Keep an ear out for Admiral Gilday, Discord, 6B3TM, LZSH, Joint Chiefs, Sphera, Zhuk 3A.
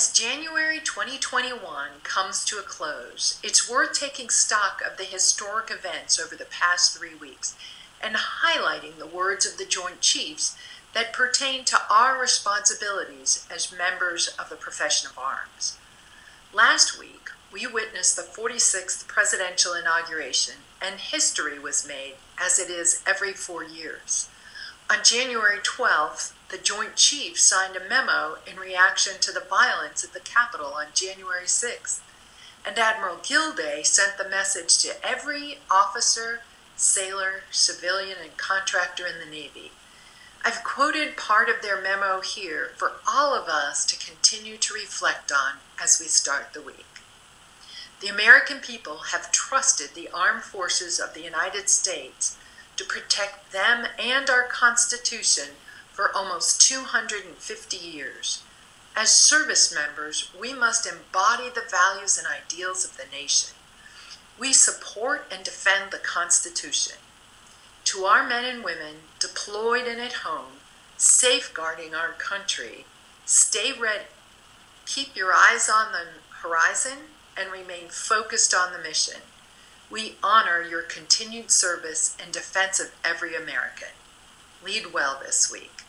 As January 2021 comes to a close, it's worth taking stock of the historic events over the past 3 weeks and highlighting the words of the Joint Chiefs that pertain to our responsibilities as members of the profession of arms. Last week, we witnessed the 46th presidential inauguration, and history was made, as it is every 4 years. On January 12th, the Joint Chiefs signed a memo in reaction to the violence at the Capitol on January 6th, and Admiral Gilday sent the message to every officer, sailor, civilian, and contractor in the Navy. I've quoted part of their memo here for all of us to continue to reflect on as we start the week. The American people have trusted the armed forces of the United States to protect them and our Constitution for almost 250 years. As service members, we must embody the values and ideals of the nation. We support and defend the Constitution. To our men and women deployed and at home, safeguarding our country, stay ready, keep your eyes on the horizon, and remain focused on the mission. We honor your continued service in defense of every American. Lead well this week.